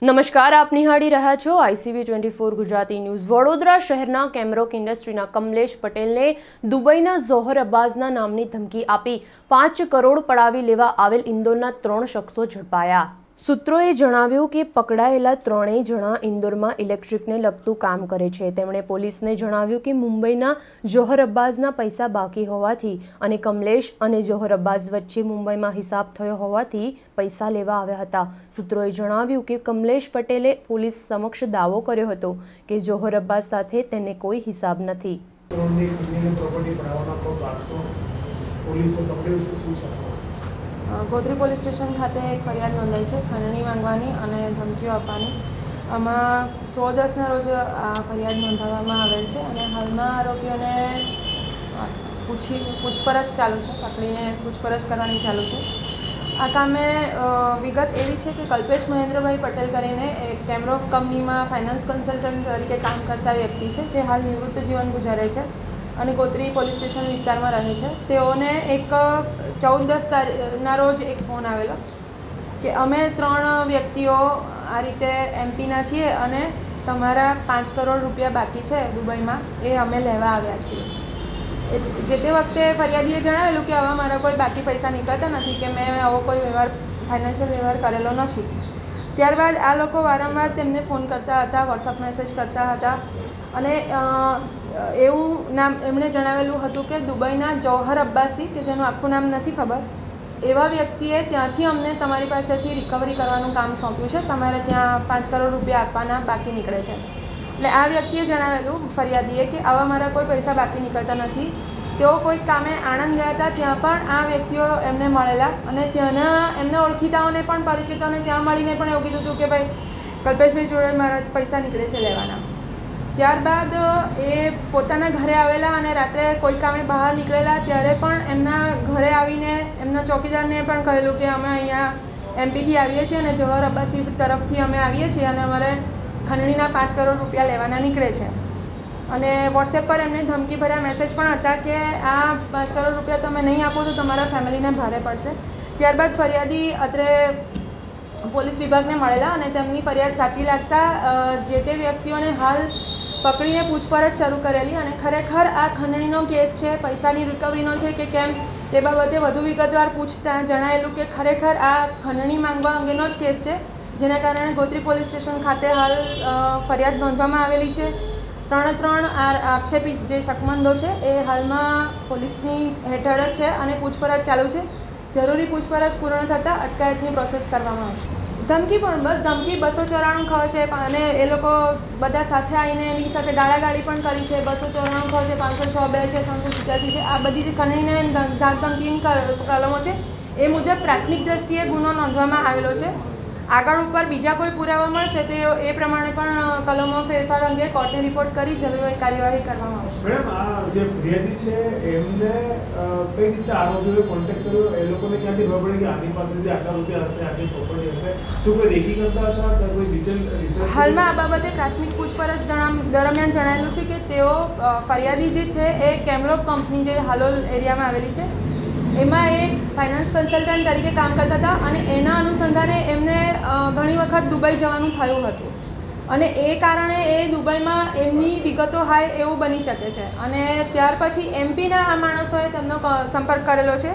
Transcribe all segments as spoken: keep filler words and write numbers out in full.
नमस्कार, आप निहाड़ी रहा छो आईसीबी चौबीस गुजराती न्यूज। वडोदरा शहरना कैमरोक इंडस्ट्रीना कमलेश पटेल ने दुबईना जोहर अब्बासना नामनी धमकी आपी पांच करोड़ पड़ावी लेवा आवेल इंदोरना त्रण शख्सो झड़पाया। सूत्रोए जणाव्युं के पकड़ायेला त्रणेय जना इंदोरमा इलेक्ट्रिकने लगतुं काम करे छे। तेमणे पोलीसने जणाव्युं के मुंबईना जोहर अब्बासना पैसा बाकी होवाथी अने कमलेश अने जोहर अब्बास वच्चे मुंबईमां हिसाब थयो होवाथी पैसा लेवा आव्या हता। सूत्रोए जणाव्युं के कमलेश पटेले पोलीस समक्ष दावो कर्यो हतो के जोहर अब्बास साथे तेने कोई हिसाब नथी। ગોત્રી પોલીસ સ્ટેશન ખાતે એક ફરિયાદ નોંધાઈ છે ખંડણી માંગવાની અને ધમકીઓ આપવાની। આમાં સો દસના રોજ આ ફરિયાદ નોંધાવવામાં આવેલ છે અને હાલમાં આરોપીઓને પૂછી પૂછપરછ ચાલુ છે, પકડીને પૂછપરછ કરવાની ચાલુ છે। આ કામે વિગત એવી છે કે કલ્પેશ મહેન્દ્રભાઈ પટેલ કરીને એક કેમરોક કંપનીમાં ફાઇનાન્સ કન્સલ્ટન્ટ તરીકે કામ કરતા વ્યક્તિ છે, જે હાલ નિવૃત્ત જીવન ગુજારે છે અને ગોત્રી પોલીસ સ્ટેશન વિસ્તારમાં રહે છે। તેઓને એક ચૌદ દસ તારીખના રોજ એક ફોન આવેલો કે અમે ત્રણ વ્યક્તિઓ આ રીતે એમપીના છીએ અને તમારા પાંચ કરોડ રૂપિયા બાકી છે દુબઈમાં, એ અમે લેવા આવ્યા છીએ। જે તે વખતે ફરિયાદીએ જણાવેલું કે આવા મારા કોઈ બાકી પૈસા નીકળતા નથી કે મેં આવો કોઈ વ્યવહાર ફાઇનાન્શિયલ વ્યવહાર કરેલો નથી। ત્યારબાદ આ લોકો વારંવાર તેમને ફોન કરતા હતા, વોટ્સઅપ મેસેજ કરતા હતા અને એવું નામ એમણે જણાવેલું હતું કે દુબઈના જોહર અબ્બાસી, કે જેનું આખું નામ નથી ખબર, એવા વ્યક્તિએ ત્યાંથી અમને તમારી પાસેથી રિકવરી કરવાનું કામ સોંપ્યું છે, તમારે ત્યાં પાંચ કરોડ રૂપિયા આપવાના બાકી નીકળે છે। એટલે આ વ્યક્તિએ જણાવેલું ફરિયાદીએ કે આવા મારા કોઈ પૈસા બાકી નીકળતા નથી। તેઓ કોઈ કામે આણંદ ગયા હતા, ત્યાં પણ આ વ્યક્તિઓ એમને મળેલા અને ત્યાંના એમને ઓળખીતાઓને પણ પરિચિતોને ત્યાં મળીને પણ એવું કીધું હતું કે ભાઈ કલ્પેશભાઈ જોડે મારા પૈસા નીકળે છે લેવાના। ત્યારબાદ એ પોતાના ઘરે આવેલા અને રાત્રે કોઈ કામે બહાર નીકળેલા ત્યારે પણ એમના ઘરે આવીને એમના ચોકીદારને પણ કહેલું કે અમે અહીંયા એમપીથી આવીએ છીએ અને જોહર અબ્બાસી તરફથી અમે આવીએ છીએ અને અમારે ખંડણીના પાંચ કરોડ રૂપિયા લેવાના નીકળે છે। અને વોટ્સએપ પર એમને ધમકી ભર્યા મેસેજ પણ હતા કે આ પાંચ કરોડ રૂપિયા તમે નહીં આપો તો તમારા ફેમિલીને ભારે પડશે। ત્યારબાદ ફરિયાદી અત્રે પોલીસ વિભાગને મળેલા અને તેમની ફરિયાદ સાચી લાગતા જે તે વ્યક્તિઓને હાલ પકડીને પૂછપરછ શરૂ કરેલી અને ખરેખર આ ખંડણીનો કેસ છે, પૈસાની રિકવરીનો છે કે કેમ તે બાબતે વધુ વિગતવાર પૂછતા જણાયેલું કે ખરેખર આ ખંડણી માંગવા અંગેનો જ કેસ છે, જેના કારણે ગોત્રી પોલીસ સ્ટેશન ખાતે હાલ ફરિયાદ નોંધવામાં આવેલી છે। ત્રણે ત્રણ આ આક્ષેપિત જે શકમંદો છે એ હાલમાં પોલીસની હેઠળ જ છે અને પૂછપરછ ચાલુ છે। જરૂરી પૂછપરછ પૂર્ણ થતાં અટકાયતની પ્રોસેસ કરવામાં આવશે। ધમકી પણ બસ ધમકી બસો ચોરાણું ખ છે અને એ લોકો બધા સાથે આવીને એની સાથે ગાળાગાળી પણ કરી છે। બસો ચોરાણું ખ છે, પાંચસો છ બે છે, ત્રણસો સિત્યાસી છે, આ બધી જે ખંડણીને ધમકીની કલમો છે એ મુજબ પ્રાથમિક દ્રષ્ટિએ ગુનો નોંધવામાં આવેલો છે। આગળ ઉપર બીજા કોઈ પુરાવા મળશે તો એ પ્રમાણે પણ કલમો ફેરફાર અંગે કોર્ટને રિપોર્ટ કરી જરૂરી કાર્યવાહી કરવામાં આવશે। મેડમ, આ જે ફરિયાદી છે એમને કઈ રીતે આરોપીઓએ કોન્ટેક્ટ કર્યો, એ લોકોને ક્યાંથી ખબર પડી કે આની પાસેથી આટલા રૂપિયા હશે, આટલી પ્રોપર્ટી હશે, શું કોઈ રેકી કરતા હતા કે કોઈ ડિટેલ રિસર્ચ? હાલમાં આ બાબતે પ્રાથમિક પૂછપરછ દરમિયાન જણાયેલું છે કે તેઓ ફરિયાદી જે છે એ કેમરોક કંપની જે હાલોલ એરિયામાં આવેલી છે એમાં એ ફાઇનાન્સ કન્સલ્ટન્ટ તરીકે કામ કરતા હતા અને એના અનુસંધાને એમને ઘણી વખત દુબઈ જવાનું થયું હતું અને એ કારણે એ દુબઈમાં એમની વિગતો હાય એવું બની શકે છે। અને ત્યાર પછી એમપીના આ માણસોએ તેમનો સંપર્ક કરેલો છે,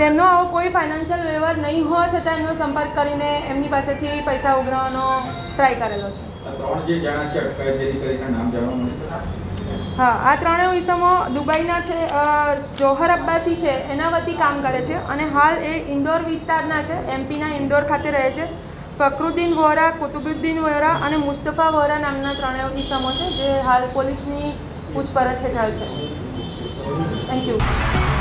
તેમનો આવો કોઈ ફાઇનાન્શિયલ વ્યવહાર નહીં હોવા છતાં એમનો સંપર્ક કરીને એમની પાસેથી પૈસા ઉઘરાવવાનો ટ્રાય કરેલો છે। ત્રણ જે જણા છે અટકાયત જેની કરીને નામ જાણવા મળશે। હા, આ ત્રણેય ઇસમો દુબઈના છે, જોહર અબ્બાસી છે એના વતી કામ કરે છે અને હાલ એ ઇન્દોર વિસ્તારના છે, એમપીના ઇન્દોર ખાતે રહે છે। ફકરુદ્દીન વોરા, કુતુબુદ્દીન વોરા અને મુસ્તફા વોરા નામના ત્રણેય ઇસમો છે જે હાલ પોલીસની પૂછપરછ હેઠળ છે। Thank you.